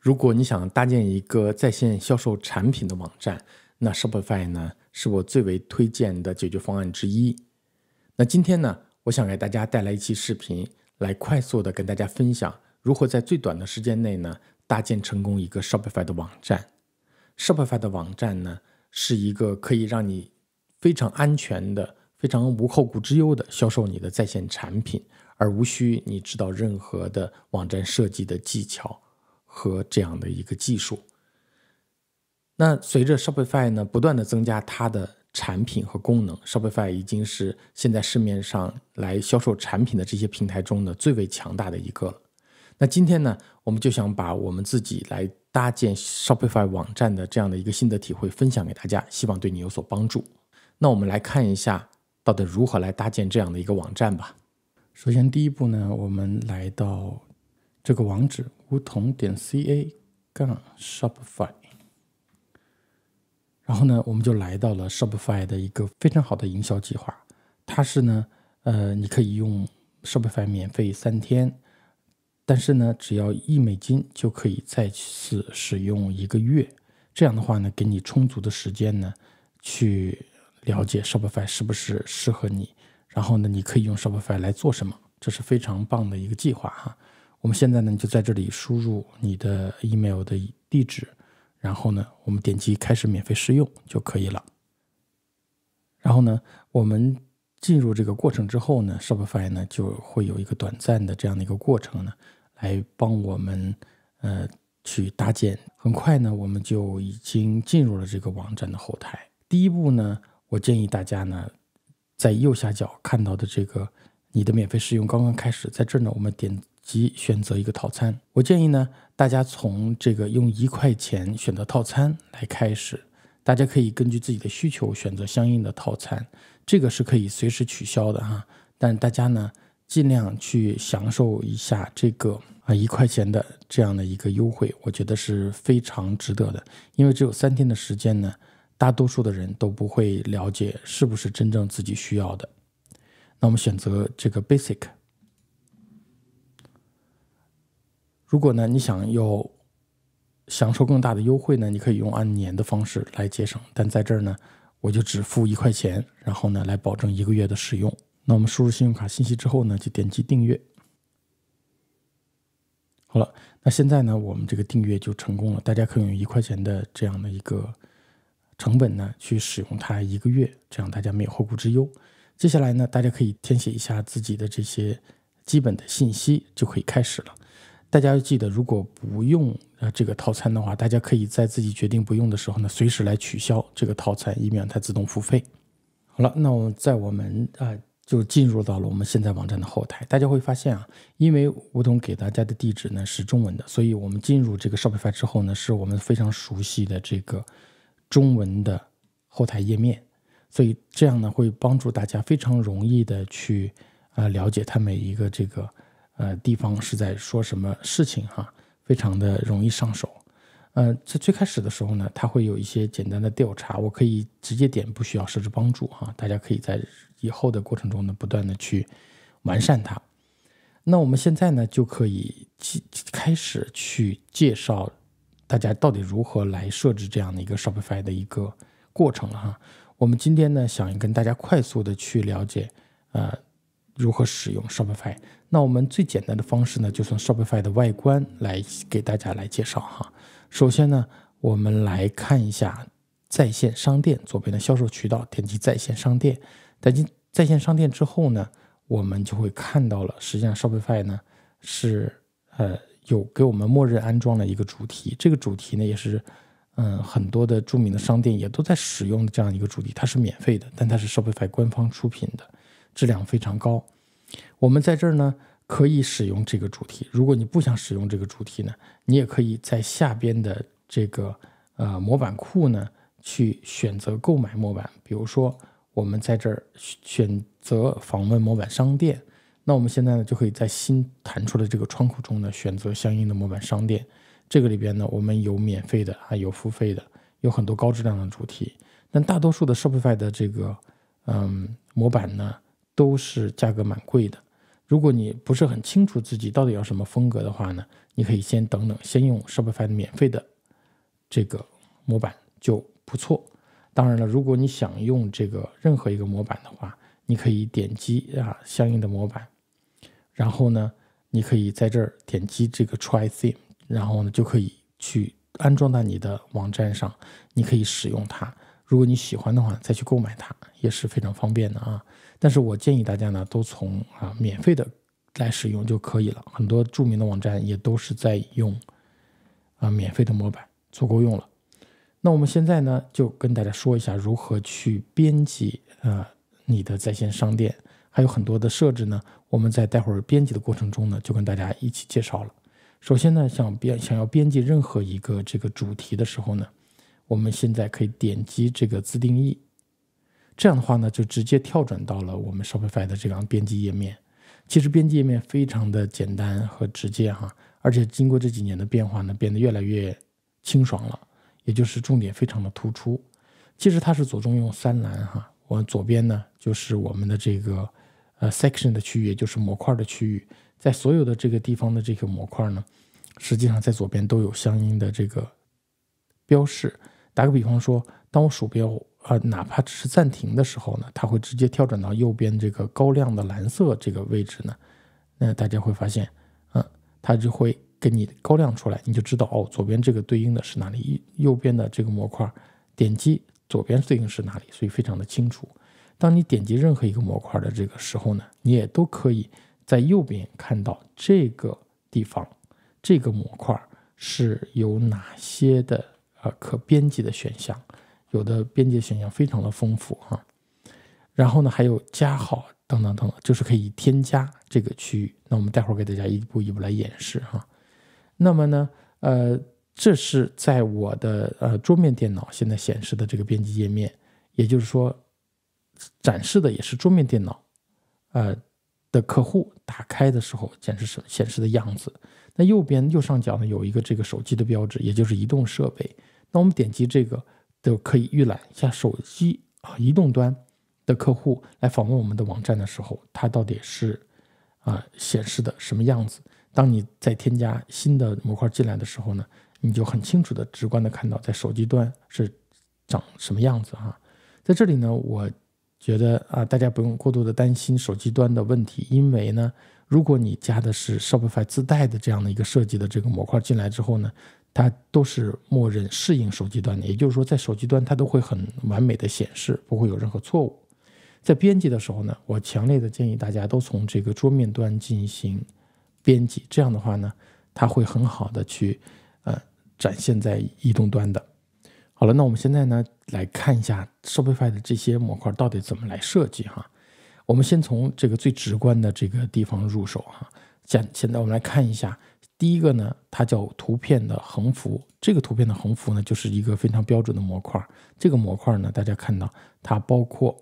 如果你想搭建一个在线销售产品的网站，那 Shopify 呢是我最为推荐的解决方案之一。那今天呢，我想给大家带来一期视频，来快速的跟大家分享如何在最短的时间内呢搭建成功一个 Shopify 的网站。Shopify 的网站呢是一个可以让你非常安全的、非常无后顾之忧的销售你的在线产品，而无需你知道任何的网站设计的技巧和这样的一个技术。那随着 Shopify 呢不断的增加它的产品和功能， Shopify 已经是现在市面上来销售产品的这些平台中呢最为强大的一个了。那今天呢，我们就想把我们自己来搭建 Shopify 网站的这样的一个新的体会分享给大家，希望对你有所帮助。那我们来看一下到底如何来搭建这样的一个网站吧。首先第一步呢，我们来到这个网址梧桐.ca-shopify， 然后呢我们就来到了 Shopify 的一个非常好的营销计划。它是呢你可以用 Shopify 免费3天，但是呢只要$1就可以再次使用1个月。这样的话呢给你充足的时间呢去了解 Shopify 是不是适合你，然后呢你可以用 Shopify 来做什么，这是非常棒的一个计划哈。我们现在呢就在这里输入你的 email 的地址，然后呢我们点击开始免费试用就可以了。然后呢我们进入这个过程之后呢， Shopify 呢就会有一个短暂的这样的一个过程呢来帮我们去搭建。很快呢我们就已经进入了这个网站的后台。第一步呢，我建议大家呢在右下角看到的这个你的免费试用刚刚开始，在这呢我们点击选择一个套餐。我建议呢大家从这个用$1选择套餐来开始，大家可以根据自己的需求选择相应的套餐，这个是可以随时取消的哈。但大家呢尽量去享受一下这个$1的这样的一个优惠，我觉得是非常值得的。因为只有3天的时间呢，大多数的人都不会了解是不是真正自己需要的。那我们选择这个 Basic。 如果呢你想要享受更大的优惠呢，你可以用按年的方式来节省，但在这儿呢我就只付$1，然后呢来保证1个月的使用。那我们输入信用卡信息之后呢就点击订阅。好了，那现在呢我们这个订阅就成功了，大家可以用$1的这样的一个成本呢去使用它1个月，这样大家没有后顾之忧。接下来呢大家可以填写一下自己的这些基本的信息就可以开始了。大家要记得，如果不用这个套餐的话，大家可以在自己决定不用的时候呢随时来取消这个套餐，以免它自动付费。好了，那我们就进入到了我们现在网站的后台。大家会发现啊，因为梧桐给大家的地址呢是中文的，所以我们进入这个 Shopify 之后呢是我们非常熟悉的这个中文的后台页面，所以这样呢会帮助大家非常容易的去了解它每一个这个地方是在说什么事情哈，非常的容易上手。在最开始的时候呢，它会有一些简单的调查，我可以直接点，不需要设置帮助哈。大家可以在以后的过程中呢，不断的去完善它。那我们现在呢，就可以开始去介绍大家到底如何来设置这样的一个 Shopify 的一个过程了哈。我们今天呢，想跟大家快速的去了解如何使用 Shopify。 那我们最简单的方式呢，就从 Shopify 的外观来给大家来介绍哈。首先呢我们来看一下在线商店左边的销售渠道，点击在线商店。点击在线商店之后呢，我们就会看到了，实际上 Shopify 呢是有给我们默认安装了一个主题，这个主题呢也是很多的著名的商店也都在使用这样一个主题，它是免费的，但它是 Shopify 官方出品的，质量非常高。我们在这儿呢可以使用这个主题，如果你不想使用这个主题呢，你也可以在下边的这个模板库呢去选择购买模板。比如说我们在这儿选择访问模板商店，那我们现在呢就可以在新弹出的这个窗口中呢选择相应的模板商店。这个里边呢我们有免费的有付费的，有很多高质量的主题，但大多数的 Shopify 的这个模板呢都是价格蛮贵的。如果你不是很清楚自己到底要什么风格的话呢，你可以先等等，先用 Shopify 的免费的这个模板就不错。当然了，如果你想用这个任何一个模板的话，你可以点击相应的模板，然后呢，你可以在这儿点击这个 Try Theme， 然后呢就可以去安装到你的网站上，你可以使用它。如果你喜欢的话，再去购买它也是非常方便的啊。但是我建议大家呢，都从免费的来使用就可以了。很多著名的网站也都是在用免费的模板，足够用了。那我们现在呢，就跟大家说一下如何去编辑你的在线商店，还有很多的设置呢。我们在待会儿编辑的过程中呢，就跟大家一起介绍了。首先呢，想要编辑任何一个这个主题的时候呢，我们现在可以点击这个自定义，这样的话呢，就直接跳转到了我们 Shopify 的这个编辑页面。其实编辑页面非常的简单和直接哈，而且经过这几年的变化呢，变得越来越清爽了，也就是重点非常的突出。其实它是左中右三栏哈，我左边呢就是我们的这个section 的区域，也就是模块的区域，在所有的这个地方的这个模块呢，实际上在左边都有相应的这个标示。打个比方说，当我鼠标哪怕只是暂停的时候呢，它会直接跳转到右边这个高亮的蓝色这个位置呢，那大家会发现它就会给你高亮出来，你就知道哦，左边这个对应的是哪里，右边的这个模块点击左边对应是哪里，所以非常的清楚。当你点击任何一个模块的这个时候呢，你也都可以在右边看到这个地方这个模块是有哪些的可编辑的选项，有的编辑选项非常的丰富哈。然后呢，还有加号等等等等，就是可以添加这个区域。那我们待会儿给大家一步一步来演示哈。那么呢，这是在我的桌面电脑现在显示的这个编辑页面，也就是说，展示的也是桌面电脑的客户打开的时候显示的样子。那右边右上角呢有一个这个手机的标志，也就是移动设备。那我们点击这个就可以预览一下手机移动端的客户来访问我们的网站的时候，它到底是显示的什么样子。当你在添加新的模块进来的时候呢，你就很清楚的直观的看到在手机端是长什么样子哈。在这里呢，我觉得大家不用过度的担心手机端的问题，因为呢，如果你加的是 Shopify 自带的这样的一个设计的这个模块进来之后呢，它都是默认适应手机端的，也就是说在手机端它都会很完美的显示，不会有任何错误。在编辑的时候呢，我强烈的建议大家都从这个桌面端进行编辑，这样的话呢，它会很好的去展现在移动端的。好了，那我们现在呢来看一下 Shopify 的这些模块到底怎么来设计哈。我们先从这个最直观的这个地方入手哈。现在我们来看一下，第一个呢，它叫图片的横幅。这个图片的横幅呢，就是一个非常标准的模块。这个模块呢，大家看到它包括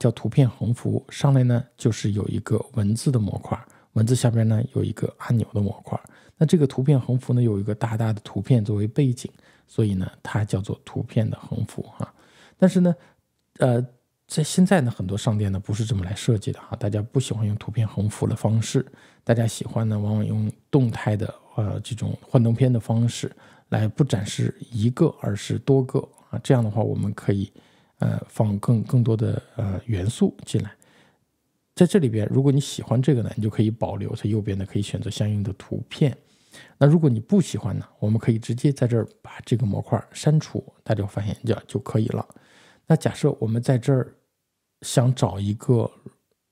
叫图片横幅，上来呢就是有一个文字的模块，文字下边呢有一个按钮的模块。那这个图片横幅呢有一个大大的图片作为背景，所以呢它叫做图片的横幅哈。但是呢在现在呢很多商店呢不是这么来设计的哈，大家不喜欢用图片横幅的方式，大家喜欢呢往往用动态的这种幻灯片的方式来不展示一个而是多个啊。这样的话我们可以放更多的元素进来。在这里边如果你喜欢这个呢，你就可以保留它右边的，可以选择相应的图片。那如果你不喜欢呢，我们可以直接在这儿把这个模块删除，大家发现就可以了。那假设我们在这儿想找一个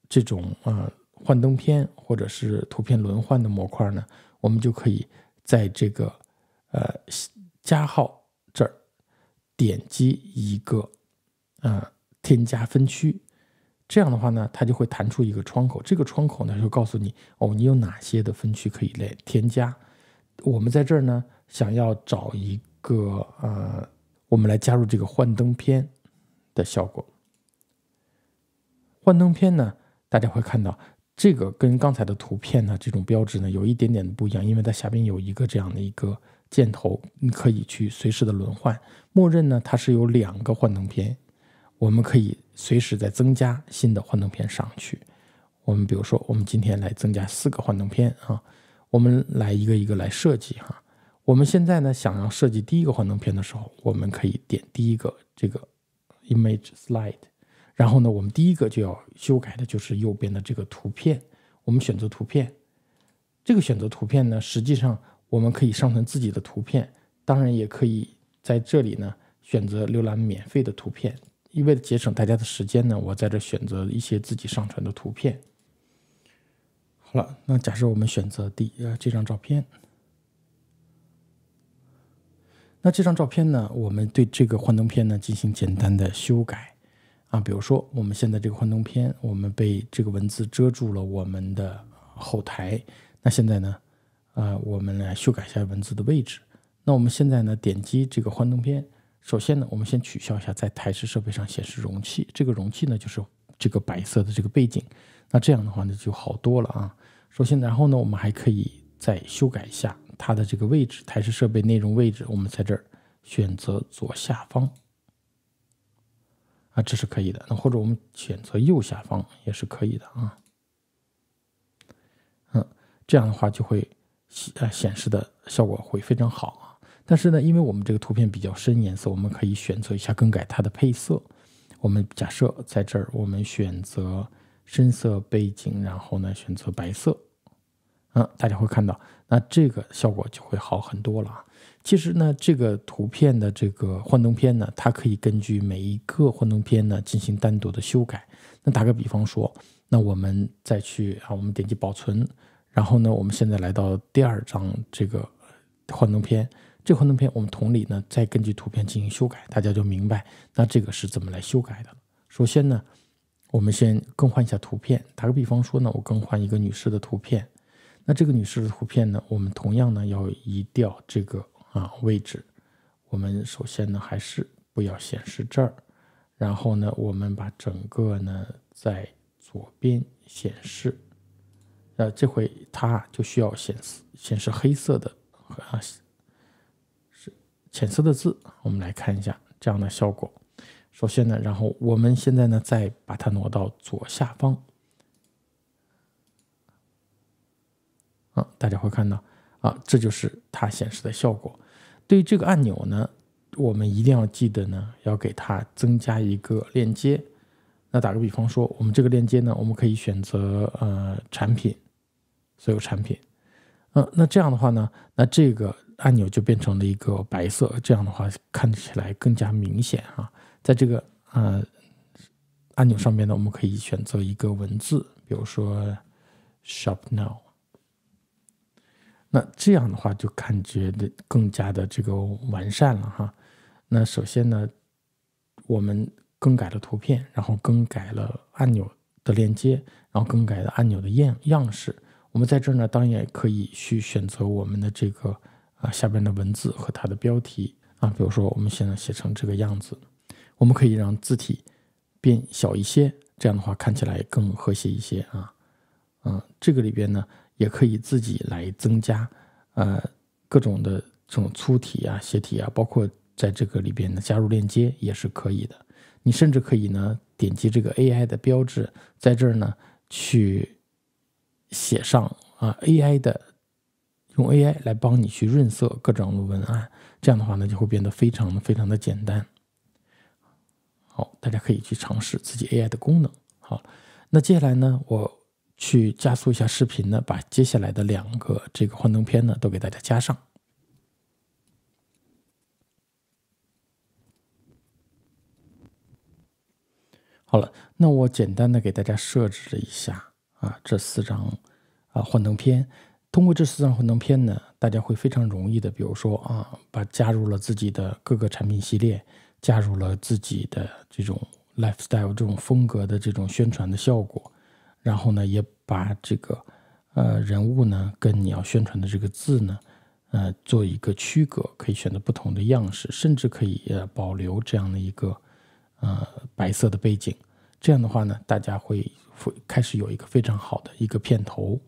这种幻灯片或者是图片轮换的模块呢，我们就可以在这个加号这儿点击一个添加分区。这样的话呢，它就会弹出一个窗口，这个窗口呢就告诉你哦，你有哪些的分区可以来添加。我们在这儿呢想要找一个我们来加入这个幻灯片的效果。幻灯片呢，大家会看到这个跟刚才的图片呢这种标志呢有一点点不一样，因为它下边有一个这样的一个箭头，你可以去随时的轮换。默认呢它是有2个幻灯片，我们可以随时再增加新的幻灯片上去。我们比如说，我们今天来增加4个幻灯片啊，我们来一个一个来设计哈。我们现在呢，想要设计第一个幻灯片的时候，我们可以点第一个这个 image slide， 然后呢，我们第一个就要修改的就是右边的这个图片。我们选择图片，这个选择图片呢，实际上我们可以上传自己的图片，当然也可以在这里呢选择浏览免费的图片。因为节省大家的时间呢，我在这选择一些自己上传的图片。好了，那假设我们选择这张照片，那这张照片呢，我们对这个幻灯片呢进行简单的修改啊，比如说我们现在这个幻灯片，我们被这个文字遮住了我们的后台，那现在呢，我们来修改一下文字的位置。那我们现在呢，点击这个幻灯片，首先呢，我们先取消一下在台式设备上显示容器，这个容器呢就是这个白色的这个背景。那这样的话呢就好多了啊。首先，然后呢，我们还可以再修改一下它的这个位置，台式设备内容位置，我们在这儿选择左下方啊，这是可以的。那或者我们选择右下方也是可以的啊。嗯，这样的话就会显示的效果会非常好啊。但是呢，因为我们这个图片比较深颜色，我们可以选择一下更改它的配色。我们假设在这儿，我们选择深色背景，然后呢选择白色，大家会看到，那这个效果就会好很多了。其实呢，这个图片的这个幻灯片呢，它可以根据每一个幻灯片呢进行单独的修改。那打个比方说，那我们再去啊，我们点击保存，然后呢，我们现在来到第2张这个幻灯片。这幻灯片我们同理呢，再根据图片进行修改，大家就明白那这个是怎么来修改的。首先呢，我们先更换一下图片。打个比方说呢，我更换一个女士的图片。那这个女士的图片呢，我们同样呢要移掉这个位置。我们首先呢还是不要显示这儿，然后呢我们把整个呢在左边显示。这回它就需要显示黑色的浅色的字，我们来看一下这样的效果。首先呢，然后我们现在呢，再把它挪到左下方，大家会看到这就是它显示的效果。对于这个按钮呢，我们一定要记得呢，要给它增加一个链接。那打个比方说，我们这个链接呢，我们可以选择产品，所有产品，那这样的话呢，那这个按钮就变成了一个白色，这样的话看起来更加明显啊。在这个按钮上面呢，我们可以选择一个文字，比如说 Shop Now， 那这样的话就感觉更加的这个完善了哈。那首先呢，我们更改了图片，然后更改了按钮的链接，然后更改了按钮的样式。我们在这儿呢，当然也可以去选择我们的这个下边的文字和它的标题啊，比如说我们现在写成这个样子，我们可以让字体变小一些，这样的话看起来更和谐一些啊。这个里边呢，也可以自己来增加各种的这种粗体啊、斜体啊，包括在这个里边呢加入链接也是可以的。你甚至可以呢点击这个 AI 的标志，在这儿呢去写上AI 的。用 AI 来帮你去润色各种的文案，这样的话呢就会变得非常的简单。好，大家可以去尝试自己 AI 的功能。好，那接下来呢，我去加速一下视频呢，把接下来的2个这个幻灯片呢都给大家加上。好了，那我简单的给大家设置了一下这4张幻灯片。通过这4张幻灯片呢，大家会非常容易的，比如说把加入了自己的各个产品系列，加入了自己的这种 lifestyle 这种风格的这种宣传的效果，然后呢，也把这个人物呢跟你要宣传的这个字呢，做一个区隔，可以选择不同的样式，甚至可以保留这样的一个白色的背景。这样的话呢，大家会开始有一个非常好的一个片头。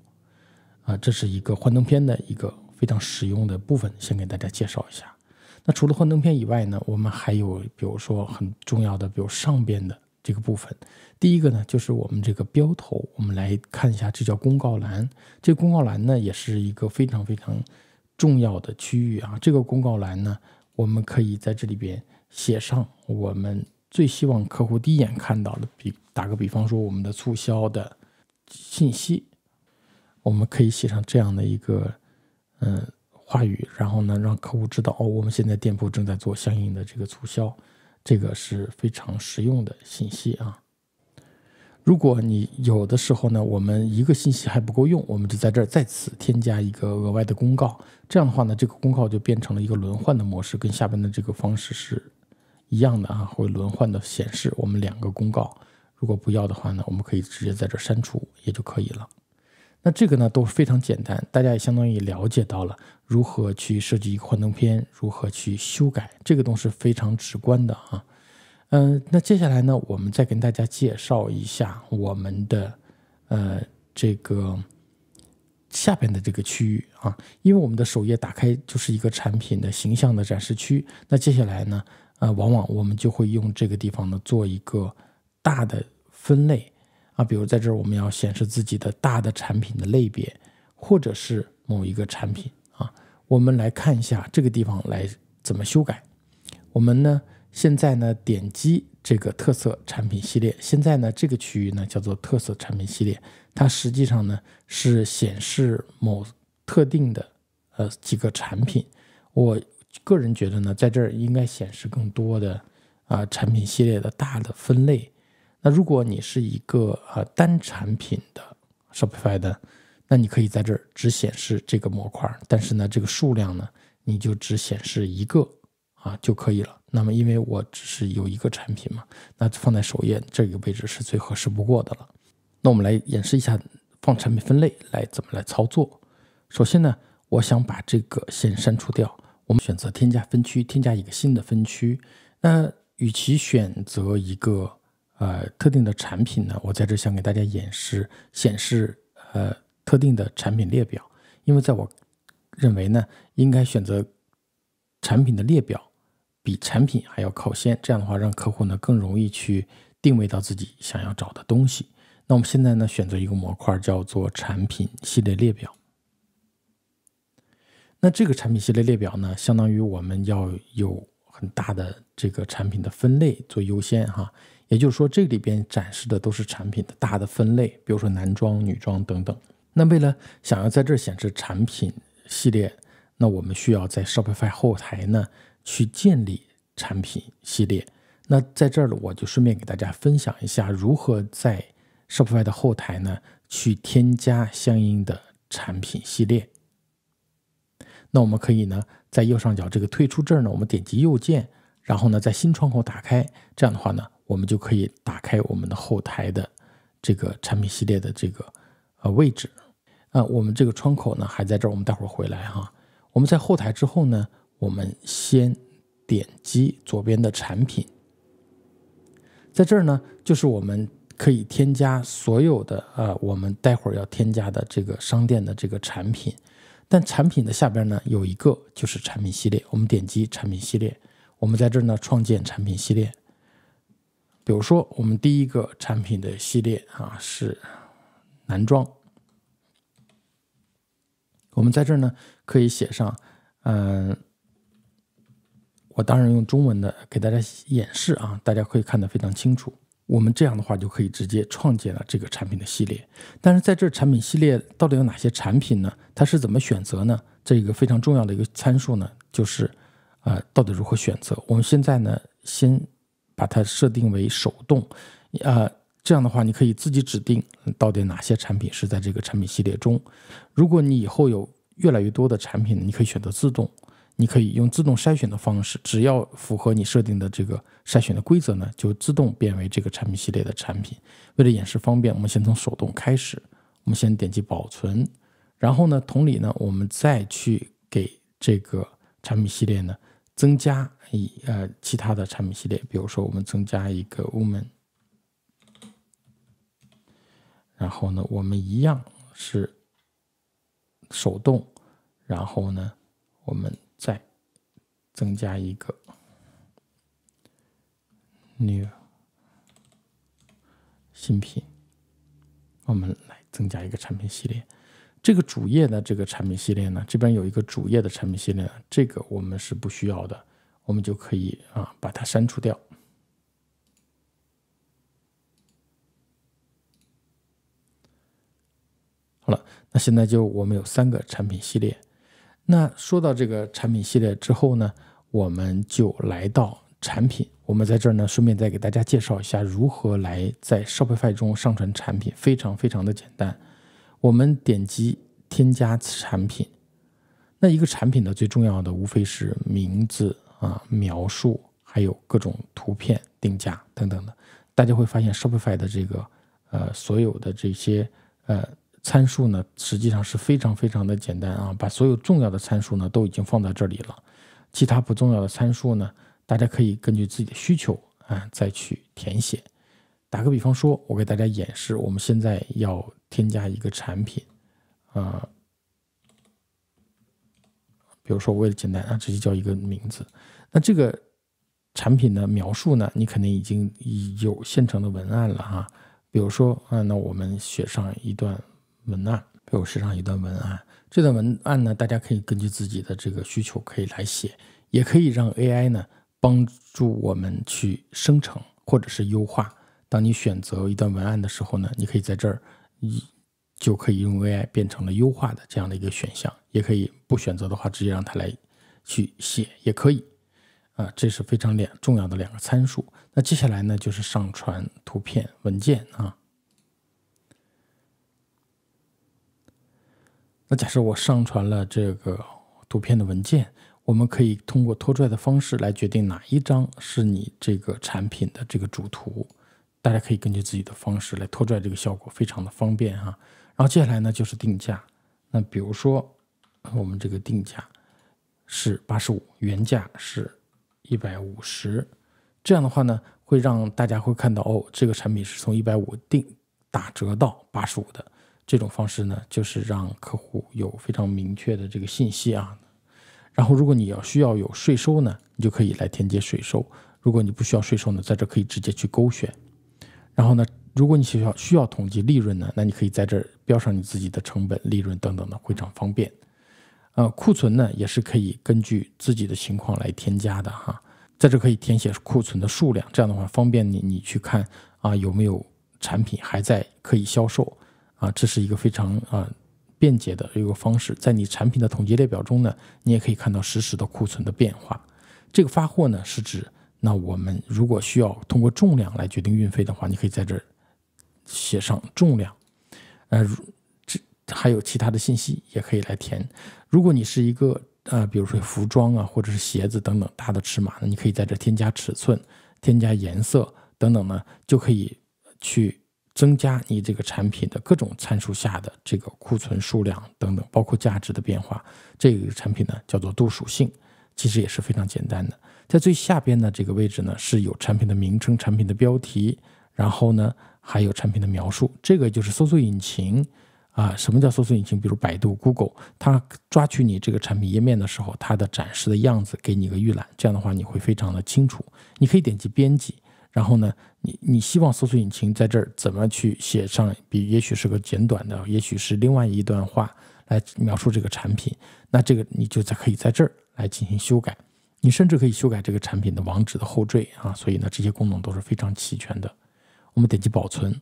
这是一个幻灯片的一个非常实用的部分，先给大家介绍一下。那除了幻灯片以外呢，我们还有比如说很重要的，比如上边的这个部分。第一个呢，就是我们这个标头，我们来看一下，这叫公告栏。这个公告栏呢，也是一个非常非常重要的区域啊。这个公告栏呢，我们可以在这里边写上我们最希望客户第一眼看到的，打个比方说我们的促销的信息，我们可以写上这样的一个话语，然后呢让客户知道，哦，我们现在店铺正在做相应的这个促销，这个是非常实用的信息啊。如果你有的时候呢，我们一个信息还不够用，我们就在这儿再次添加一个额外的公告，这样的话呢，这个公告就变成了一个轮换的模式，跟下边的这个方式是一样的啊，会轮换的显示我们两个公告。如果不要的话呢，我们可以直接在这儿删除也就可以了。那这个呢都是非常简单，大家也相当于了解到了如何去设计一个幻灯片，如何去修改，这个东西是非常直观的啊。那接下来呢，我们再跟大家介绍一下我们的这个下边的这个区域啊，因为我们的首页打开就是一个产品的形象的展示区。那接下来呢，往往我们就会用这个地方呢做一个大的分类啊，比如在这儿我们要显示自己的大的产品的类别，或者是某一个产品啊。我们来看一下这个地方来怎么修改。我们呢现在呢点击这个特色产品系列，现在呢这个区域呢叫做特色产品系列，它实际上呢是显示某特定的几个产品。我个人觉得呢，在这儿应该显示更多的产品系列的大的分类。那如果你是一个单产品的 Shopify 的，那你可以在这儿只显示这个模块，但是呢这个数量呢你就只显示一个啊就可以了。那么因为我只是有一个产品嘛，那放在首页这个位置是最合适不过的了。那我们来演示一下放产品分类来怎么来操作。首先呢，我想把这个先删除掉，我们选择添加分区，添加一个新的分区。那与其选择一个特定的产品呢，我在这想给大家显示特定的产品列表，因为在我认为呢，应该选择产品的列表比产品还要靠先，这样的话让客户呢更容易去定位到自己想要找的东西。那我们现在呢选择一个模块叫做产品系列列表。那这个产品系列列表呢，相当于我们要有很大的这个产品的分类做优先哈，也就是说这里边展示的都是产品的大的分类，比如说男装、女装等等。那为了想要在这显示产品系列，那我们需要在 Shopify 后台呢去建立产品系列。那在这儿呢，我就顺便给大家分享一下如何在 Shopify 的后台呢去添加相应的产品系列。那我们可以呢在右上角这个退出这儿呢，我们点击右键，然后呢在新窗口打开，这样的话呢我们就可以打开我们的后台的这个产品系列的这个位置啊。我们这个窗口呢还在这儿，我们待会儿回来哈。我们在后台之后呢，我们先点击左边的产品，在这儿呢就是我们可以添加所有的我们待会儿要添加的这个商店的这个产品。但产品的下边呢有一个就是产品系列，我们点击产品系列，我们在这儿呢创建产品系列。比如说我们第一个产品的系列啊是男装，我们在这儿呢可以写上我当然用中文的给大家演示啊，大家可以看得非常清楚。我们这样的话就可以直接创建了这个产品的系列。但是在这产品系列到底有哪些产品呢？它是怎么选择呢？这个非常重要的一个参数呢，就是到底如何选择。我们现在呢先把它设定为手动，这样的话你可以自己指定到底哪些产品是在这个产品系列中。如果你以后有越来越多的产品，你可以选择自动，你可以用自动筛选的方式，只要符合你设定的这个筛选的规则呢，就自动变为这个产品系列的产品。为了演示方便，我们先从手动开始，我们先点击保存，然后呢，同理呢，我们再去给这个产品系列呢增加其他的产品系列，比如说我们增加一个 woman， 然后呢，我们一样是手动，然后呢，我们再增加一个 new 新品，我们来增加一个产品系列。这个主页的这个产品系列呢，这边有一个主页的产品系列，这个我们是不需要的，我们就可以把它删除掉。好了，那现在就我们有三个产品系列。那说到这个产品系列之后呢，我们就来到产品。我们在这儿呢，顺便再给大家介绍一下如何来在 Shopify 中上传产品，非常的简单。我们点击添加产品。那一个产品的最重要的无非是名字描述，还有各种图片、定价等等的。大家会发现 Shopify 的这个所有的这些参数呢，实际上是非常的简单啊，把所有重要的参数呢都已经放在这里了。其他不重要的参数呢，大家可以根据自己的需求再去填写。打个比方说，我给大家演示，我们现在要添加一个产品比如说为了简单直接叫一个名字。那这个产品的描述呢，你肯定已经有现成的文案了比如说那我们写上一段文案，这段文案呢，大家可以根据自己的这个需求可以来写，也可以让 AI 呢帮助我们去生成或者是优化。当你选择一段文案的时候呢，你可以在这儿就可以用 AI 变成了优化的这样的一个选项，也可以不选择的话直接让它来去写也可以这是非常重要的两个参数。那接下来呢，就是上传图片文件那假设我上传了这个图片的文件，我们可以通过拖拽的方式来决定哪一张是你这个产品的这个主图。大家可以根据自己的方式来拖拽这个效果，非常的方便然后接下来呢就是定价。那比如说我们这个定价是85，原价是150，这样的话呢，会让大家会看到这个产品是从150打折到85的。这种方式呢，就是让客户有非常明确的这个信息然后如果你要需要有税收呢，你就可以来填接税收。如果你不需要税收呢，在这可以直接去勾选。然后呢，如果你需要统计利润呢，那你可以在这标上你自己的成本、利润等等的，非常方便。库存呢也是可以根据自己的情况来添加的在这可以填写库存的数量，这样的话方便你去看有没有产品还在可以销售这是一个非常便捷的一个方式。在你产品的统计列表中呢，你也可以看到实时的库存的变化。这个发货呢是指，那我们如果需要通过重量来决定运费的话，你可以在这儿写上重量还有其他的信息也可以来填。如果你是一个比如说服装或者是鞋子等等大的尺码呢，你可以在这添加尺寸、添加颜色等等呢，就可以去增加你这个产品的各种参数下的这个库存数量等等，包括价值的变化。这个产品呢叫做度属性，其实也是非常简单的。在最下边的这个位置呢，是有产品的名称、产品的标题，然后呢还有产品的描述。这个就是搜索引擎什么叫搜索引擎？比如百度、Google， 它抓取你这个产品页面的时候，它的展示的样子给你一个预览，这样的话你会非常的清楚。你可以点击编辑，然后呢，你希望搜索引擎在这儿怎么去写上，也许是个简短的，也许是另外一段话来描述这个产品，那这个你就可以在这儿来进行修改。你甚至可以修改这个产品的网址的后缀所以呢，这些功能都是非常齐全的。我们点击保存。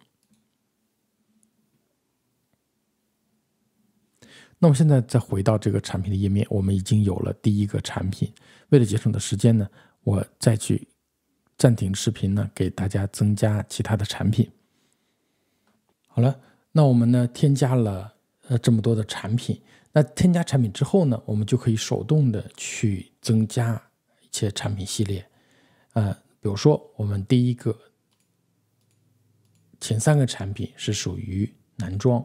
那我现在再回到这个产品的页面，我们已经有了第一个产品。为了节省的时间呢，我再去暂停视频呢，给大家增加其他的产品。好了，那我们呢添加了这么多的产品。那添加产品之后呢，我们就可以手动的去增加一些产品系列。比如说我们第一个前三个产品是属于男装，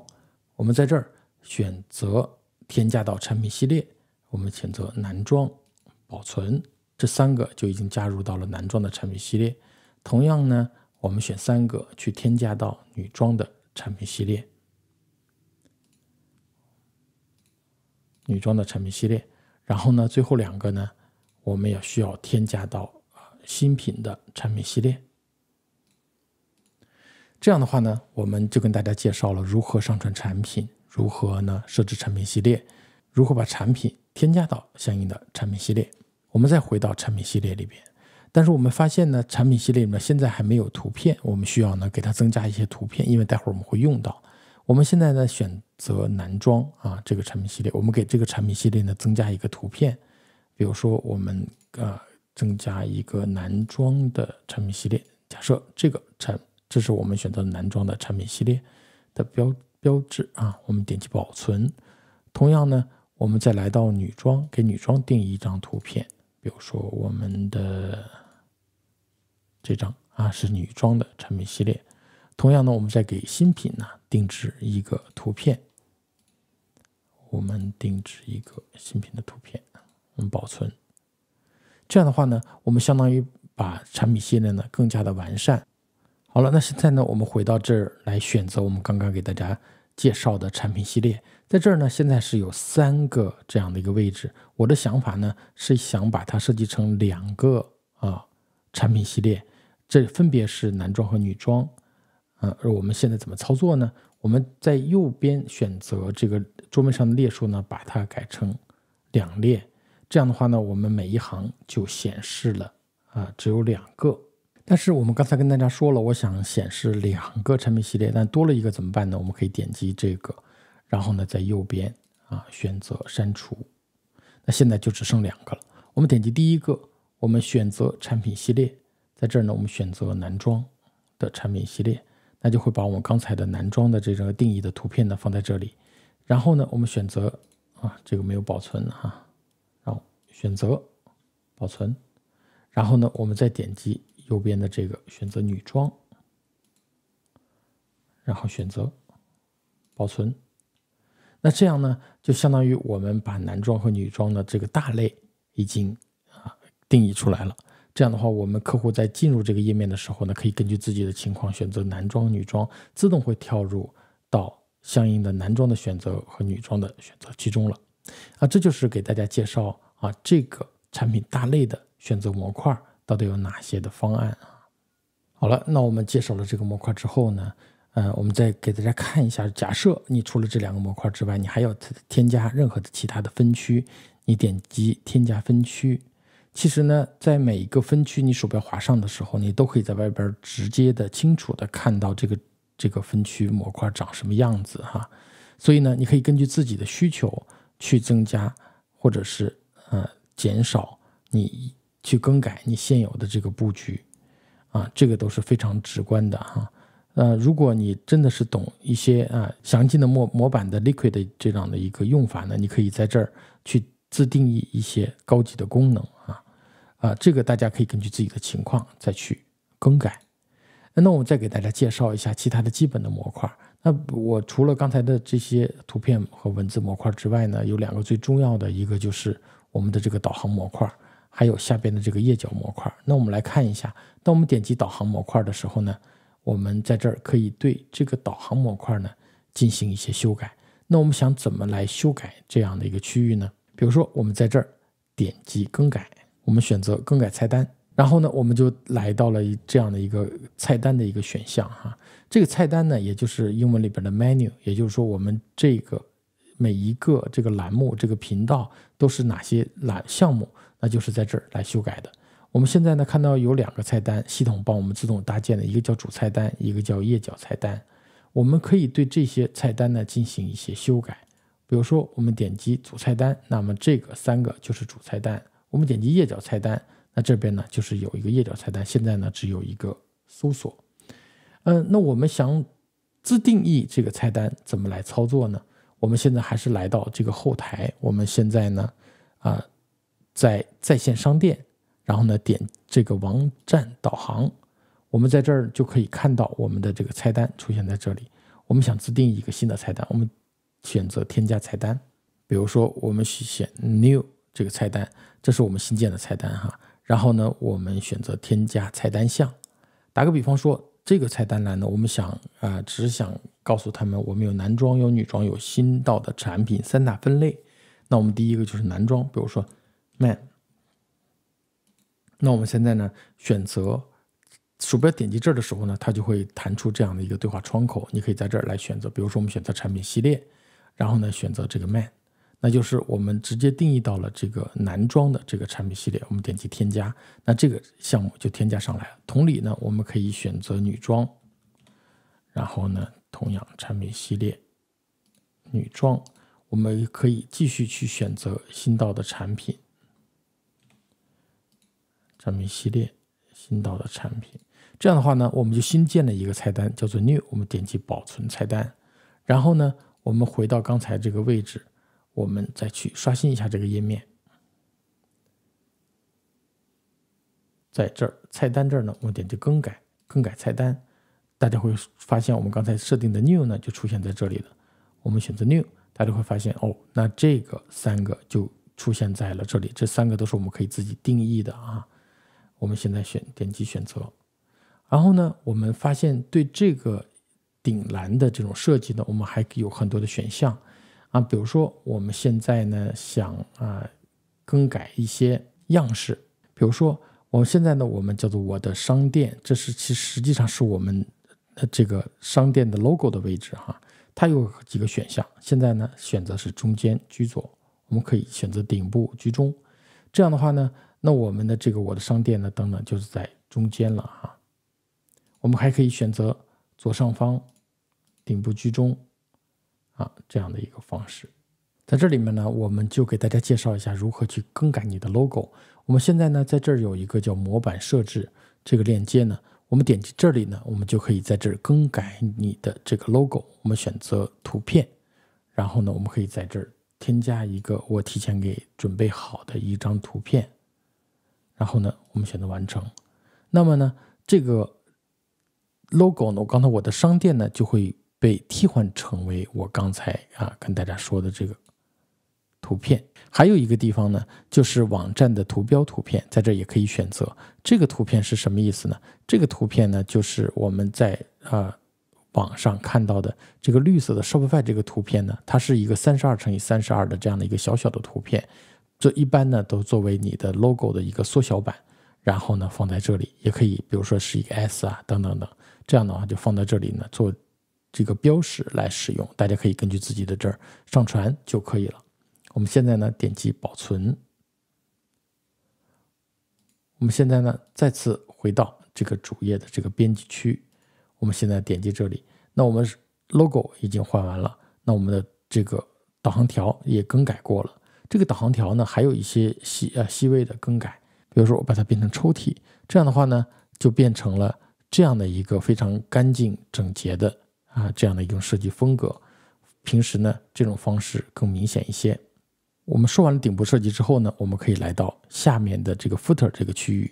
我们在这儿选择添加到产品系列，我们选择男装，保存，这三个就已经加入到了男装的产品系列。同样呢，我们选三个去添加到女装的产品系列，然后呢，最后两个呢，我们也需要添加到新品的产品系列。这样的话呢，我们就跟大家介绍了如何上传产品，如何呢设置产品系列，如何把产品添加到相应的产品系列。我们再回到产品系列里边，但是我们发现呢，产品系列里面现在还没有图片，我们需要呢给它增加一些图片，因为待会儿我们会用到。我们现在呢选择男装啊这个产品系列，我们给这个产品系列呢增加一个图片，比如说我们增加一个男装的产品系列，假设这是我们选择男装的产品系列的标志啊，我们点击保存。同样呢，我们再来到女装，给女装定义一张图片，比如说我们的这张啊是女装的产品系列。同样呢，我们再给新品呢定制一个图片，我们定制一个新品的图片，我们保存。这样的话呢，我们相当于把产品系列呢更加的完善。好了，那现在呢，我们回到这儿来选择我们刚刚给大家介绍的产品系列。在这儿呢，现在是有3个这样的一个位置。我的想法呢是想把它设计成2个产品系列，这分别是男装和女装。而我们现在怎么操作呢？我们在右边选择这个桌面上的列数呢，把它改成2列。这样的话呢，我们每一行就显示了只有2个。但是我们刚才跟大家说了，我想显示2个产品系列，但多了一个怎么办呢？我们可以点击这个，然后呢在右边选择删除。那现在就只剩2个了。我们点击第一个，我们选择产品系列，在这儿呢我们选择男装的产品系列，那就会把我们刚才的男装的这个定义的图片呢放在这里。然后呢我们选择这个没有保存然后选择保存，然后呢我们再点击右边的这个选择女装，然后选择保存。那这样呢就相当于我们把男装和女装的这个大类已经定义出来了。这样的话，我们客户在进入这个页面的时候呢，可以根据自己的情况选择男装、女装，自动会跳入到相应的男装的选择和女装的选择其中了。这就是给大家介绍这个产品大类的选择模块到底有哪些的方案好了，那我们介绍了这个模块之后呢，我们再给大家看一下，假设你除了这2个模块之外，你还要添加任何的其他的分区，你点击添加分区。其实呢，在每一个分区你鼠标滑上的时候，你都可以在外边直接的清楚的看到这个分区模块长什么样子所以呢你可以根据自己的需求去增加或者是减少，你去更改你现有的这个布局这个都是非常直观的如果你真的是懂一些详尽的模板的 Liquid 的这样的一个用法呢，你可以在这儿去自定义一些高级的功能这个大家可以根据自己的情况再去更改。那我再给大家介绍一下其他的基本的模块。那我除了刚才的这些图片和文字模块之外呢，有2个最重要的，一个就是我们的这个导航模块，还有下边的这个页脚模块。那我们来看一下，当我们点击导航模块的时候呢，我们在这儿可以对这个导航模块呢进行一些修改。那我们想怎么来修改这样的一个区域呢？比如说我们在这儿点击更改，我们选择更改菜单，然后呢我们就来到了这样的一个菜单的一个选项这个菜单呢也就是英文里边的 menu， 也就是说我们这个每一个这个栏目这个频道都是哪些项目，那就是在这儿来修改的。我们现在呢看到有2个菜单，系统帮我们自动搭建的，一个叫主菜单，一个叫页脚菜单。我们可以对这些菜单呢进行一些修改。比如说我们点击主菜单，那么这个3个就是主菜单。我们点击页脚菜单，那这边呢就是有一个页脚菜单，现在呢只有一个搜索。那我们想自定义这个菜单怎么来操作呢？我们现在还是来到这个后台，我们现在呢在线商店，然后呢点这个网站导航，我们在这儿就可以看到我们的这个菜单出现在这里。我们想自定义一个新的菜单，我们选择添加菜单，比如说我们选 new 这个菜单，这是我们新建的菜单然后呢我们选择添加菜单项。打个比方说，这个菜单栏呢我们想只是想告诉他们我们有男装有女装有新到的产品3大分类。那我们第一个就是男装，比如说 man。 那我们现在呢选择鼠标点击这儿的时候呢，它就会弹出这样的一个对话窗口，你可以在这儿来选择，比如说我们选择产品系列，然后呢选择这个 man， 那就是我们直接定义到了这个男装的这个产品系列，我们点击添加，那这个项目就添加上来了。同理呢，我们可以选择女装，然后呢同样产品系列女装，我们可以继续去选择新到的产品，产品系列新到的产品。这样的话呢，我们就新建了一个菜单，叫做 New， 我们点击保存菜单，然后呢，我们回到刚才这个位置，我们再去刷新一下这个页面。在这儿菜单这儿呢，我们点击更改，更改菜单，大家会发现我们刚才设定的 New 呢就出现在这里了。我们选择 New， 大家会发现哦，那这个三个就出现在了这里，这三个都是我们可以自己定义的啊。我们现在点击选择。然后呢，我们发现对这个顶栏的这种设计呢，我们还有很多的选项啊，比如说我们现在呢想更改一些样式，比如说我们现在呢，我们叫做我的商店，这是其实实际上是我们这个商店的 logo 的位置哈，它有几个选项，现在呢选择是中间居左，我们可以选择顶部居中，这样的话呢，那我们的这个我的商店呢等等就是在中间了哈。我们还可以选择左上方顶部居中啊，这样的一个方式。在这里面呢，我们就给大家介绍一下如何去更改你的 logo。我们现在呢在这儿有一个叫模板设置这个链接呢，我们点击这里呢，我们就可以在这儿更改你的这个 logo。我们选择图片，然后呢我们可以在这儿添加一个我提前给准备好的一张图片，然后呢我们选择完成。那么呢这个logo 呢，刚才我的商店呢就会被替换成为我刚才跟大家说的这个图片。还有一个地方呢，就是网站的图标图片，在这也可以选择这个图片是什么意思呢？这个图片呢，就是我们在网上看到的这个绿色的 Shopify 这个图片呢，它是一个32×32的这样的一个小小的图片，这一般呢都作为你的 logo 的一个缩小版，然后呢放在这里，也可以比如说是一个 S 等等等。这样的话就放在这里呢做这个标识来使用，大家可以根据自己的这儿上传就可以了。我们现在呢点击保存，我们现在呢再次回到这个主页的这个编辑区，我们现在点击这里，那我们 logo 已经换完了，那我们的这个导航条也更改过了，这个导航条呢还有一些细微的更改，比如说我把它变成抽屉，这样的话呢就变成了这样的一个非常干净整洁的这样的一种设计风格。平时呢这种方式更明显一些。我们说完了顶部设计之后呢，我们可以来到下面的这个 footer 这个区域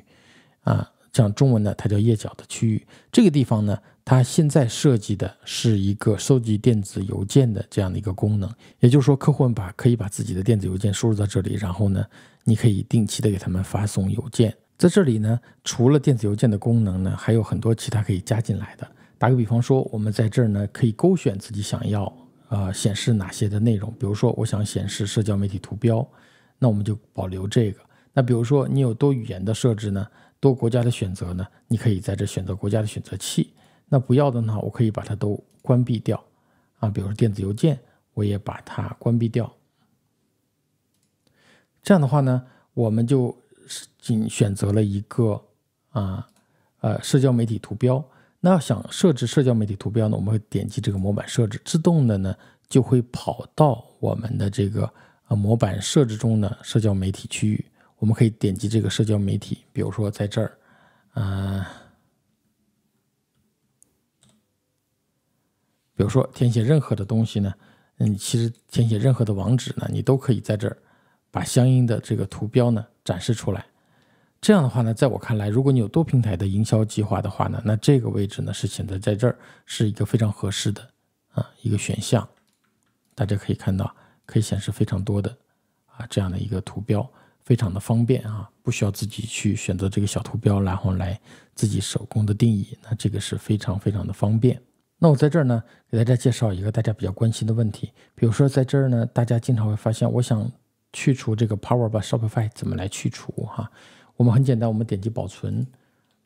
讲中文呢它叫页脚的区域。这个地方呢它现在设计的是一个收集电子邮件的这样的一个功能，也就是说客户可以把自己的电子邮件输入到这里，然后呢你可以定期的给他们发送邮件。在这里呢，除了电子邮件的功能呢，还有很多其他可以加进来的。打个比方说，我们在这儿呢可以勾选自己想要显示哪些的内容，比如说我想显示社交媒体图标，那我们就保留这个。那比如说你有多语言的设置呢，多国家的选择呢，你可以在这选择国家的选择器。那不要的呢，我可以把它都关闭掉比如说电子邮件，我也把它关闭掉。这样的话呢，我们就仅选择了一个社交媒体图标。那想设置社交媒体图标呢，我们会点击这个模板设置，自动的呢就会跑到我们的这个模板设置中的社交媒体区域。我们可以点击这个社交媒体，比如说在这儿比如说填写任何的东西呢，你其实填写任何的网址呢，你都可以在这儿把相应的这个图标呢展示出来。这样的话呢，在我看来，如果你有多平台的营销计划的话呢，那这个位置呢是选择在这儿是一个非常合适的一个选项。大家可以看到，可以显示非常多的这样的一个图标，非常的方便不需要自己去选择这个小图标，然后来自己手工的定义，那这个是非常非常的方便。那我在这儿呢，给大家介绍一个大家比较关心的问题，比如说在这儿呢，大家经常会发现，我想去除这个 Power by Shopify 怎么来去除我们很简单，我们点击保存，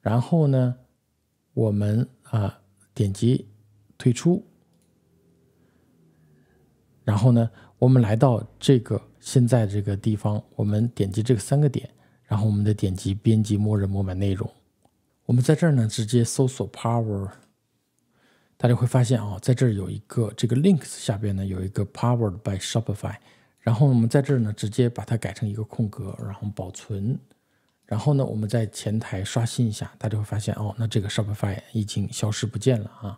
然后呢我们点击退出，然后呢，我们来到这个现在这个地方，我们点击这个三个点，然后我们再点击编辑默认模板内容。我们在这儿呢，直接搜索 Power， 大家会发现在这儿有一个这个 links 下边呢有一个 Powered by Shopify， 然后我们在这儿呢直接把它改成一个空格，然后保存。然后呢，我们在前台刷新一下，大家会发现那这个 Shopify 已经消失不见了啊！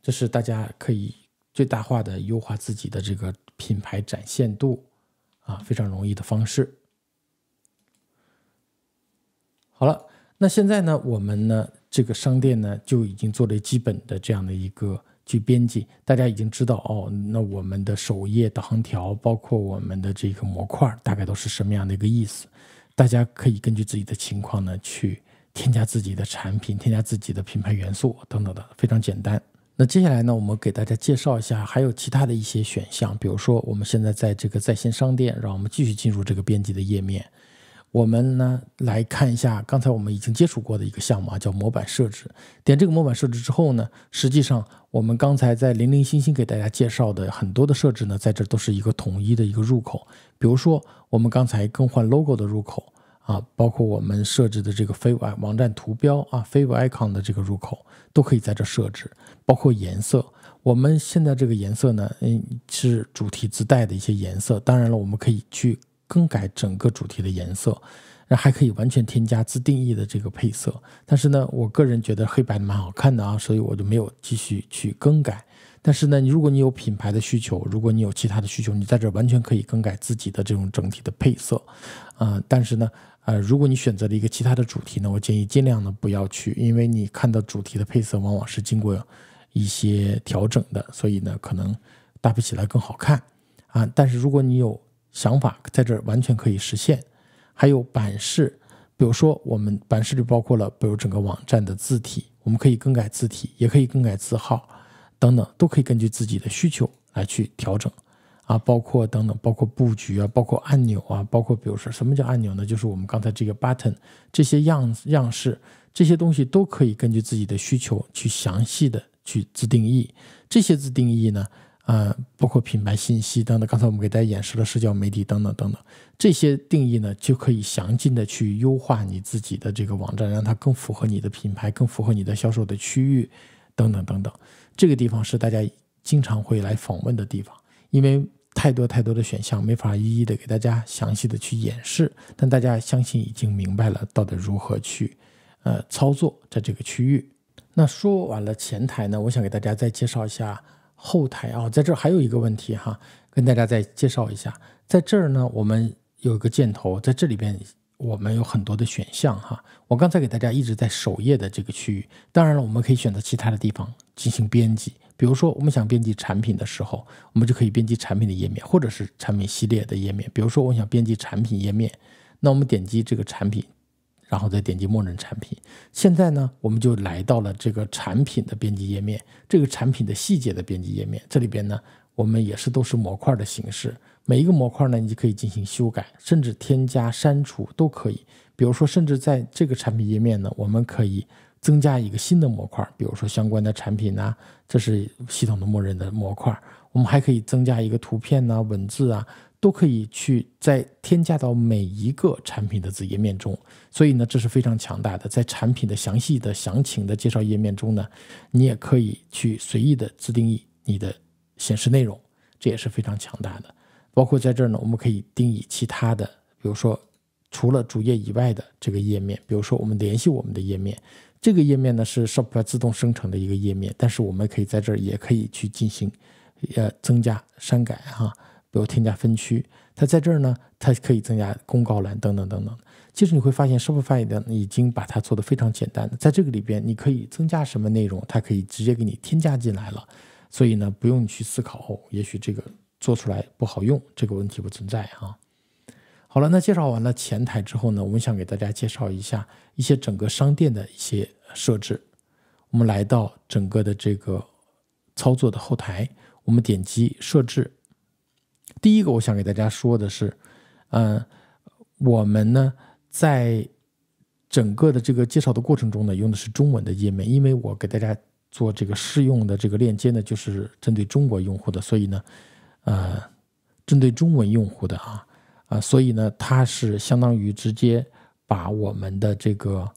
这是大家可以最大化的优化自己的这个品牌展现度非常容易的方式。好了，那现在呢，我们呢这个商店呢就已经做了基本的这样的一个去编辑，大家已经知道那我们的首页导航条，包括我们的这个模块，大概都是什么样的一个意思。大家可以根据自己的情况呢，去添加自己的产品，添加自己的品牌元素等等的，非常简单。那接下来呢，我们给大家介绍一下还有其他的一些选项，比如说我们现在在这个在线商店，让我们继续进入这个编辑的页面。我们呢来看一下刚才我们已经接触过的一个项目叫模板设置。点这个模板设置之后呢，实际上我们刚才在零零星星给大家介绍的很多的设置呢，在这都是一个统一的一个入口。比如说我们刚才更换 logo 的入口包括我们设置的这个非网站图标非 icon 的这个入口都可以在这设置，包括颜色。我们现在这个颜色呢是主题自带的一些颜色，当然了我们可以去更改整个主题的颜色，然后还可以完全添加自定义的这个配色。但是呢，我个人觉得黑白蛮好看的所以我就没有继续去更改。但是呢，如果你有品牌的需求，如果你有其他的需求，你在这完全可以更改自己的这种整体的配色。但是呢，如果你选择了一个其他的主题呢，我建议尽量呢不要去，因为你看到主题的配色往往是经过一些调整的，所以呢可能搭配起来更好看但是如果你有想法，在这完全可以实现。还有版式，比如说我们版式就包括了，比如整个网站的字体，我们可以更改字体，也可以更改字号等等，都可以根据自己的需求来去调整包括等等，包括布局包括按钮包括比如说什么叫按钮呢？就是我们刚才这个 button 这些样式，这些东西都可以根据自己的需求去详细的去自定义。这些自定义呢包括品牌信息等等，刚才我们给大家演示了社交媒体等等等等，这些定义呢就可以详尽的去优化你自己的这个网站，让它更符合你的品牌，更符合你的销售的区域等等等等。这个地方是大家经常会来访问的地方，因为太多太多的选项没法一一的给大家详细的去演示，但大家相信已经明白了到底如何去操作在这个区域。那说完了前台呢，我想给大家再介绍一下后台在这还有一个问题跟大家再介绍一下。在这儿呢，我们有一个箭头，在这里边我们有很多的选项我刚才给大家一直在首页的这个区域，当然了我们可以选择其他的地方进行编辑。比如说我们想编辑产品的时候，我们就可以编辑产品的页面，或者是产品系列的页面。比如说我想编辑产品页面，那我们点击这个产品，然后再点击默认产品。现在呢，我们就来到了这个产品的编辑页面，这个产品的细节的编辑页面。这里边呢，我们也是都是模块的形式，每一个模块呢，你就可以进行修改，甚至添加、删除都可以。比如说，甚至在这个产品页面呢，我们可以增加一个新的模块，比如说相关的产品这是系统的默认的模块。我们还可以增加一个图片文字都可以去再添加到每一个产品的子页面中。所以呢，这是非常强大的，在产品的详细的详情的介绍页面中呢，你也可以去随意的自定义你的显示内容，这也是非常强大的。包括在这儿呢，我们可以定义其他的，比如说除了主页以外的这个页面，比如说我们联系我们的页面，这个页面呢是 Shopify 自动生成的一个页面，但是我们可以在这儿也可以去进行增加、删改比如添加分区，它在这儿呢，它可以增加公告栏等等等等。其实你会发现 Shopify 呢已经把它做得非常简单的，在这个里边你可以增加什么内容，它可以直接给你添加进来了。所以呢，不用去思考也许这个做出来不好用，这个问题不存在好了，那介绍完了前台之后呢，我们想给大家介绍一下一些整个商店的一些设置。我们来到整个的这个操作的后台，我们点击设置。第一个我想给大家说的是我们呢在整个的这个介绍的过程中呢，用的是中文的页面，因为我给大家做这个试用的这个链接呢，就是针对中国用户的，所以呢，针对中文用户的所以呢，它是相当于直接把我们的这个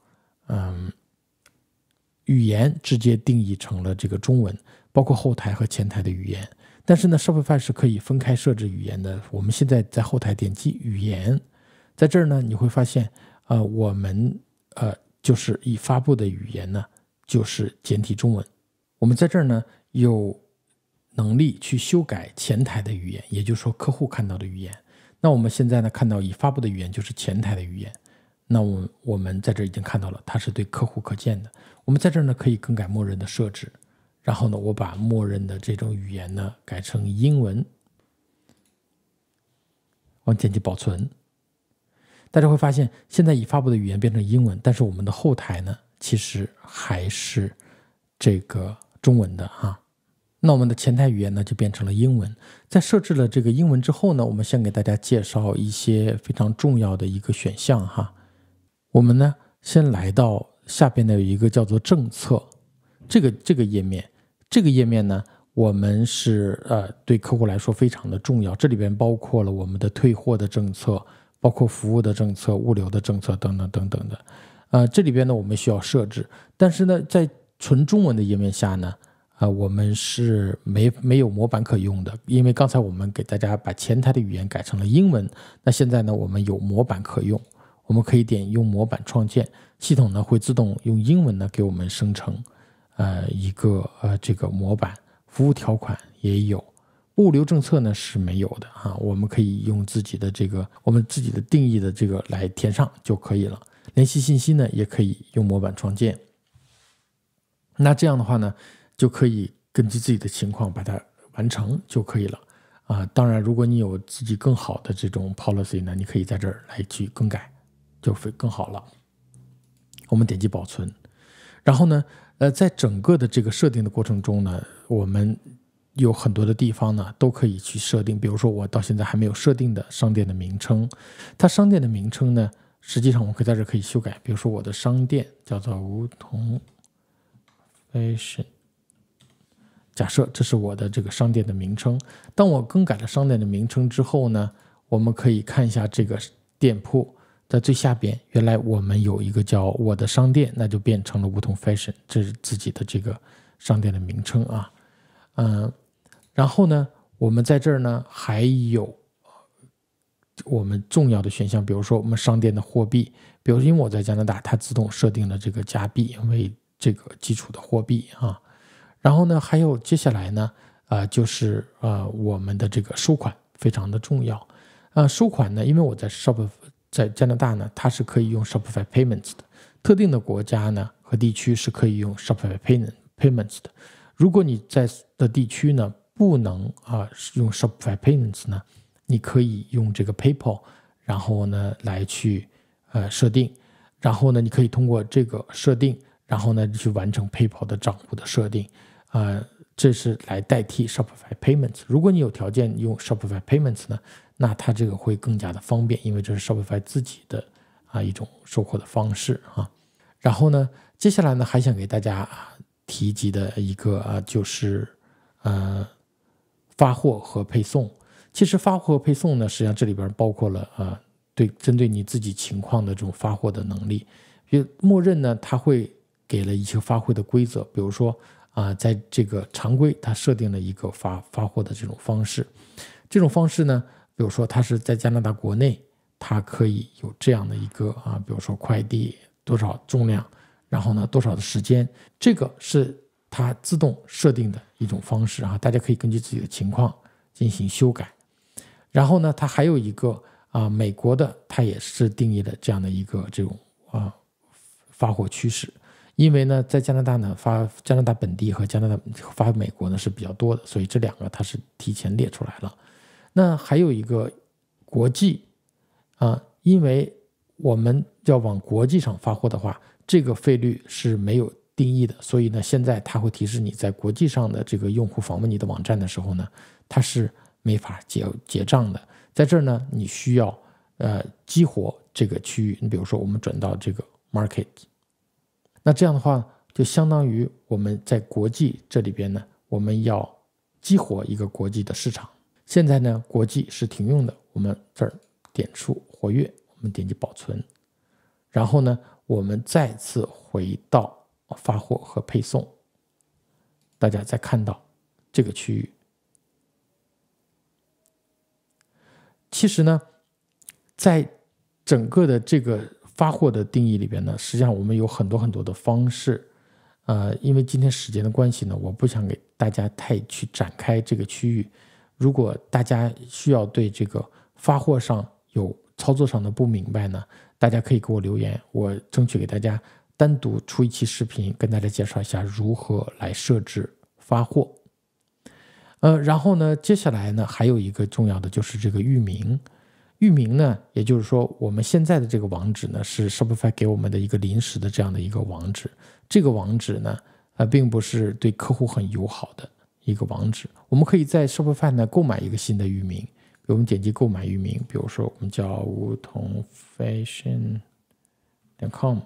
语言直接定义成了这个中文，包括后台和前台的语言。但是呢 ，Shopify 是可以分开设置语言的。我们现在在后台点击语言，在这儿呢，你会发现，我们就是已发布的语言呢，就是简体中文。我们在这儿呢有能力去修改前台的语言，也就是说客户看到的语言。那我们现在呢看到已发布的语言就是前台的语言。那我们在这已经看到了，它是对客户可见的。我们在这儿呢可以更改默认的设置，然后呢我把默认的这种语言呢改成英文，我点击保存。大家会发现现在已发布的语言变成英文，但是我们的后台呢其实还是这个中文的那我们的前台语言呢就变成了英文。在设置了这个英文之后呢，我们先给大家介绍一些非常重要的一个选项我们呢先来到下边的有一个叫做政策这个页面。这个页面呢我们是对客户来说非常的重要，这里边包括了我们的退货的政策，包括服务的政策、物流的政策等等等等的。这里边呢我们需要设置，但是呢在纯中文的页面下呢我们是没有模板可用的，因为刚才我们给大家把前台的语言改成了英文，那现在呢我们有模板可用，我们可以点用模板创建，系统呢会自动用英文呢给我们生成一个这个模板。服务条款也有，物流政策呢是没有的我们可以用自己的这个我们自己的定义的这个来填上就可以了。联系信息呢也可以用模板创建，那这样的话呢就可以根据自己的情况把它完成就可以了当然如果你有自己更好的这种 policy 呢，你可以在这儿来去更改就会更好了。我们点击保存，然后呢在整个的这个设定的过程中呢，我们有很多的地方呢都可以去设定，比如说我到现在还没有设定的商店的名称，它商店的名称呢实际上我可以在这可以修改，比如说我的商店叫做梧桐 Fashion， 假设这是我的这个商店的名称。当我更改了商店的名称之后呢，我们可以看一下这个店铺在最下边，原来我们有一个叫我的商店，那就变成了梧桐 Fashion， 这是自己的这个商店的名称然后呢我们在这儿呢还有我们重要的选项，比如说我们商店的货币，比如因为我在加拿大，它自动设定了这个加币为这个基础的货币然后呢还有接下来呢就是我们的这个收款非常的重要收款呢因为我在加拿大呢它是可以用 Shopify Payments 的，特定的国家呢和地区是可以用 Shopify Payments 的。如果你在的地区呢不能用 Shopify Payments 呢，你可以用这个 PayPal， 然后呢来去设定，然后呢你可以通过这个设定，然后呢去完成 PayPal 的账户的设定这是来代替 Shopify Payments。 如果你有条件用 Shopify Payments 呢，那它这个会更加的方便，因为这是 Shopify 自己的一种收货的方式然后呢接下来呢还想给大家提及的一个就是发货和配送。其实发货和配送呢实际上这里边包括了针对你自己情况的这种发货的能力。因为默认呢它会给了一些发货的规则，比如说在这个常规它设定了一个发货的这种方式。这种方式呢比如说它是在加拿大国内，它可以有这样的一个比如说快递多少重量，然后呢多少的时间，这个是它自动设定的一种方式大家可以根据自己的情况进行修改。然后呢它还有一个美国的，它也是定义了这样的一个这种发货趋势。因为呢在加拿大呢发加拿大本地和加拿大发美国呢是比较多的，所以这两个它是提前列出来了。那还有一个国际因为我们要往国际上发货的话，这个费率是没有定义的，所以呢现在它会提示你在国际上的这个用户访问你的网站的时候呢，它是没法结账的。在这儿呢你需要激活这个区域，你比如说我们转到这个 Market。 那这样的话就相当于我们在国际这里边呢，我们要激活一个国际的市场。现在呢，国际是停用的，我们这儿点出活跃，我们点击保存，然后呢，我们再次回到发货和配送。大家再看到这个区域，其实呢，在整个的这个发货的定义里边呢，实际上我们有很多很多的方式，因为今天时间的关系呢，我不想给大家太去展开这个区域。如果大家需要对这个发货上有操作上的不明白呢，大家可以给我留言，我争取给大家单独出一期视频，跟大家介绍一下如何来设置发货。然后呢，接下来呢，还有一个重要的就是这个域名。域名呢，也就是说我们现在的这个网址呢，是 Shopify 给我们的一个临时的这样的一个网址。这个网址呢，并不是对客户很友好的一个网址。我们可以在 Shopify 呢购买一个新的域名，比如我们点击购买域名，比如说我们叫梧桐 fashion.com，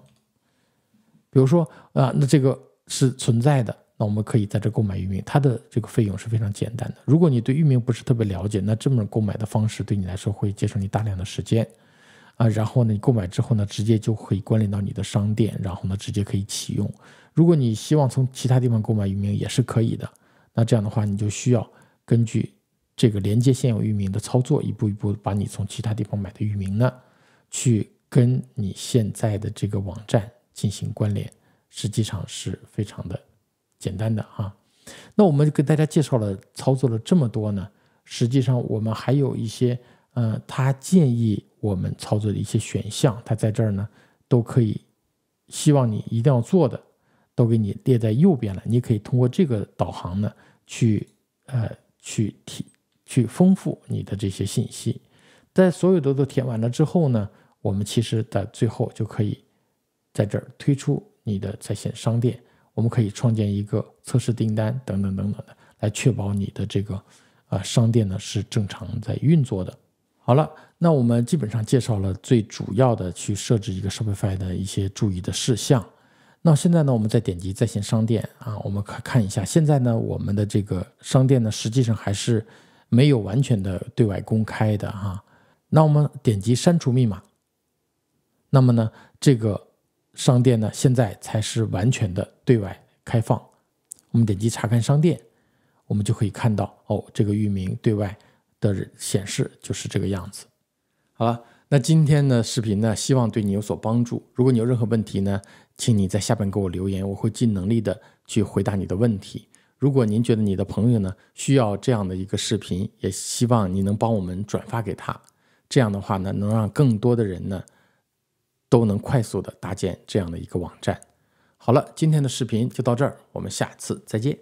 比如说那这个是存在的。那我们可以在这购买域名，它的这个费用是非常简单的。如果你对域名不是特别了解，那这么购买的方式对你来说会节省你大量的时间然后呢，你购买之后呢，直接就可以关联到你的商店，然后呢，直接可以启用。如果你希望从其他地方购买域名也是可以的，那这样的话你就需要根据这个连接现有域名的操作，一步一步把你从其他地方买的域名呢，去跟你现在的这个网站进行关联，实际上是非常的简单的啊。那我们跟大家介绍了操作了这么多呢，实际上我们还有一些他建议我们操作的一些选项，他在这儿呢都可以，希望你一定要做的都给你列在右边了。你可以通过这个导航呢去丰富你的这些信息。在所有的都填完了之后呢，我们其实在最后就可以在这儿推出你的在线商店。我们可以创建一个测试订单等等等等的，来确保你的这个商店呢是正常在运作的。好了，那我们基本上介绍了最主要的去设置一个 Shopify 的一些注意的事项。那现在呢，我们再点击在线商店啊，我们看一下，现在呢我们的这个商店呢实际上还是没有完全的对外公开的哈。那我们点击删除密码，那么呢这个商店呢现在才是完全的对外开放。我们点击查看商店，我们就可以看到这个域名对外的显示就是这个样子。好了，那今天的视频呢希望对你有所帮助。如果你有任何问题呢，请你在下边给我留言，我会尽能力的去回答你的问题。如果您觉得你的朋友呢需要这样的一个视频，也希望你能帮我们转发给他，这样的话呢能让更多的人呢都能快速的搭建这样的一个网站。好了，今天的视频就到这儿，我们下次再见。